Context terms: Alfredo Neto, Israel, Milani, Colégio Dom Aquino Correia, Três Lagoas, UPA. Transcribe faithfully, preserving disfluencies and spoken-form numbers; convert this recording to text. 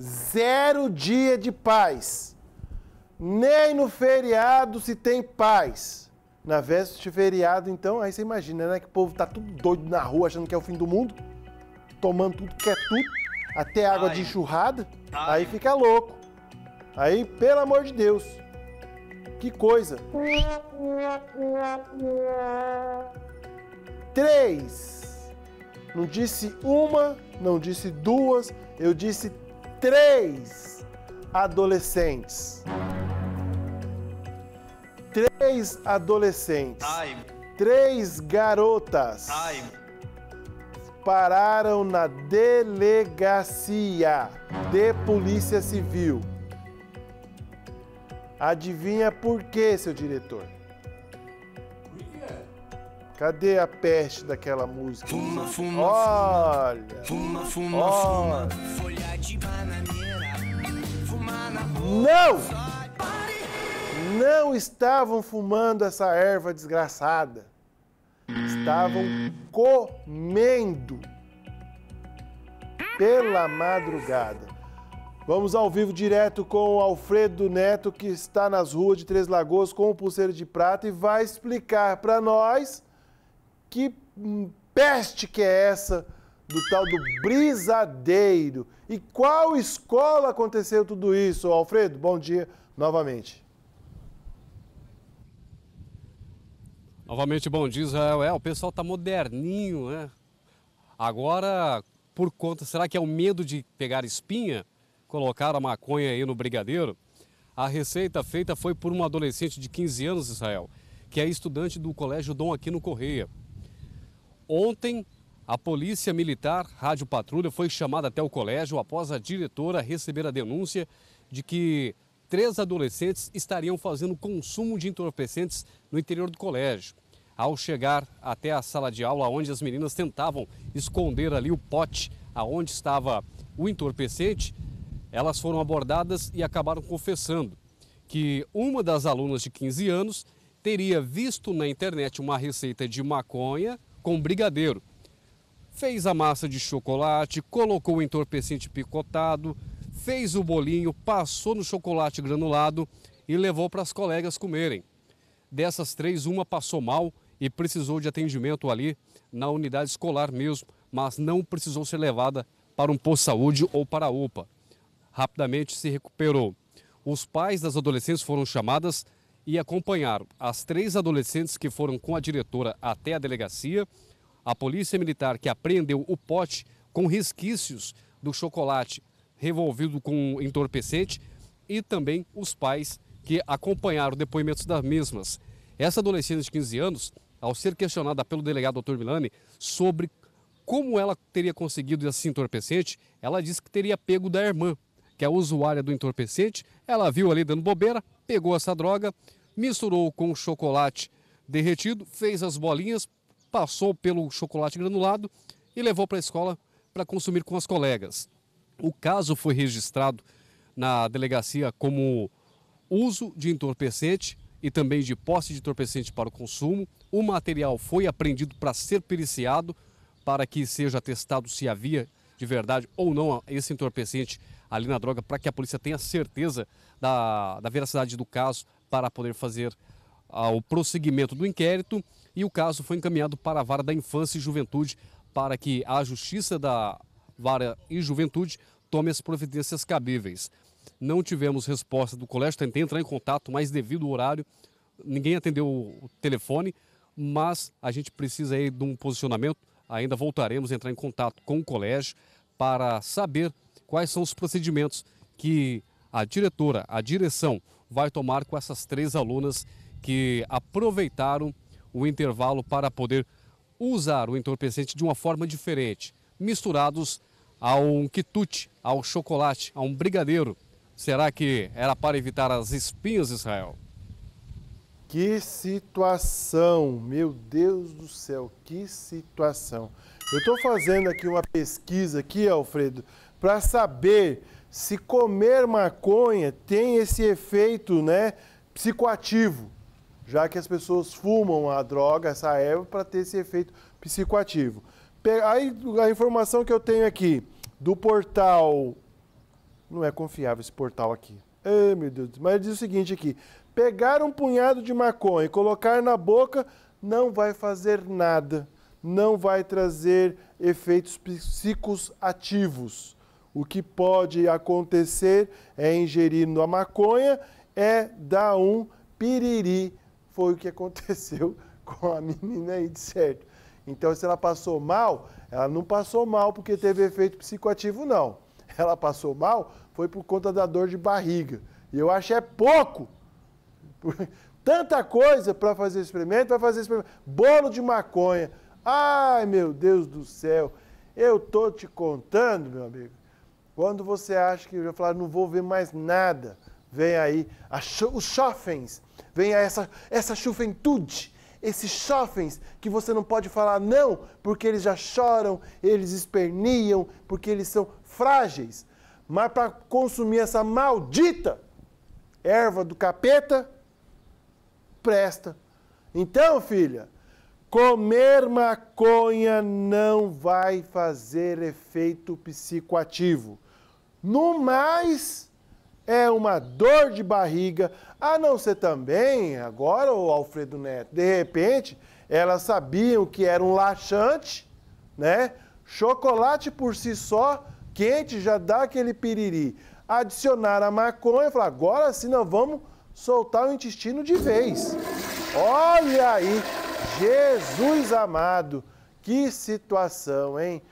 Zero dia de paz. Nem no feriado se tem paz. Na véspera de feriado, então, aí você imagina, né? Que o povo tá tudo doido na rua, achando que é o fim do mundo. Tomando tudo que é tudo. Até água Ai. de enxurrada. Ai. Aí fica louco. Aí, pelo amor de Deus. Que coisa. Três. Não disse uma, não disse duas, eu disse três adolescentes. Três adolescentes. Ai. Três garotas. Ai. Pararam na delegacia de Polícia Civil. Adivinha por quê, seu diretor? Por quê? Cadê a peste daquela música? Fuma, fuma, olha! Fuma, fuma, olha. Fuma. Folha de bananeira, fuma na boca. Não! Não estavam fumando essa erva desgraçada. Estavam comendo pela madrugada. Vamos ao vivo direto com o Alfredo Neto, que está nas ruas de Três Lagoas com o pulseiro de prata e vai explicar para nós que peste que é essa do tal do brisadeiro. E qual escola aconteceu tudo isso? Alfredo, bom dia novamente. Novamente, bom dia, Israel. É, o pessoal tá moderninho, né? Agora, por conta, será que é o medo de pegar espinha? Colocaram a maconha aí no brigadeiro. A receita feita foi por uma adolescente de quinze anos, Israel, que é estudante do Colégio Dom Aquino Correia. Ontem, a polícia militar, rádio patrulha, foi chamada até o colégio após a diretora receber a denúncia de que três adolescentes estariam fazendo consumo de entorpecentes no interior do colégio. Ao chegar até a sala de aula, onde as meninas tentavam esconder ali o pote aonde estava o entorpecente, elas foram abordadas e acabaram confessando que uma das alunas de quinze anos teria visto na internet uma receita de maconha com brigadeiro. Fez a massa de chocolate, colocou o entorpecente picotado, fez o bolinho, passou no chocolate granulado e levou para as colegas comerem. Dessas três, uma passou mal e precisou de atendimento ali na unidade escolar mesmo, mas não precisou ser levada para um posto de saúde ou para a U P A. Rapidamente se recuperou. Os pais das adolescentes foram chamadas e acompanharam as três adolescentes que foram com a diretora até a delegacia, a polícia militar que apreendeu o pote com resquícios do chocolate revolvido com entorpecente e também os pais que acompanharam depoimentos das mesmas. Essa adolescente de quinze anos, ao ser questionada pelo delegado doutor Milani sobre como ela teria conseguido esse entorpecente, ela disse que teria pego da irmã, que é a usuária do entorpecente. Ela viu ali dando bobeira, pegou essa droga, misturou com chocolate derretido, fez as bolinhas, passou pelo chocolate granulado e levou para a escola para consumir com as colegas. O caso foi registrado na delegacia como uso de entorpecente e também de posse de entorpecente para o consumo. O material foi apreendido para ser periciado, para que seja atestado se havia de verdade ou não esse entorpecente ali na droga, para que a polícia tenha certeza da, da veracidade do caso para poder fazer ah, o prosseguimento do inquérito. E o caso foi encaminhado para a Vara da Infância e Juventude, para que a Justiça da Vara e Juventude tome as providências cabíveis. Não tivemos resposta do colégio, tentei entrar em contato, mas devido ao horário, ninguém atendeu o telefone, mas a gente precisa aí de um posicionamento. Ainda voltaremos a entrar em contato com o colégio para saber quais são os procedimentos que a diretora, a direção, vai tomar com essas três alunas que aproveitaram o intervalo para poder usar o entorpecente de uma forma diferente, misturados a um quitute, ao chocolate, a um brigadeiro. Será que era para evitar as espinhas, Israel? Que situação, meu Deus do céu, que situação. Eu estou fazendo aqui uma pesquisa aqui, Alfredo, para saber se comer maconha tem esse efeito, né, psicoativo, já que as pessoas fumam a droga, essa erva, para ter esse efeito psicoativo. Aí a informação que eu tenho aqui do portal Não é confiável esse portal aqui. Ai, meu Deus. Mas diz o seguinte aqui. Pegar um punhado de maconha e colocar na boca não vai fazer nada. Não vai trazer efeitos psicoativos. O que pode acontecer é ingerindo a maconha, é dar um piriri. Foi o que aconteceu com a menina aí, de certo. Então, se ela passou mal, ela não passou mal porque teve efeito psicoativo, não. Ela passou mal foi por conta da dor de barriga. E eu acho é pouco. Tanta coisa para fazer experimento, para fazer experimento. Bolo de maconha. Ai, meu Deus do céu. Eu tô te contando, meu amigo. Quando você acha que eu já falar, não vou ver mais nada, vem aí a, os chofens, vem aí essa, essa juventude, esses chofens que você não pode falar não, porque eles já choram, eles esperniam, porque eles são frágeis. Mas para consumir essa maldita erva do capeta, presta. Então, filha, comer maconha não vai fazer efeito psicoativo. No mais, é uma dor de barriga, a não ser também, agora, o Alfredo Neto, de repente, elas sabiam que era um laxante, né? Chocolate por si só, quente, já dá aquele piriri. Adicionar a maconha, falar, agora sim nós vamos soltar o intestino de vez. Olha aí! Jesus amado, que situação, hein?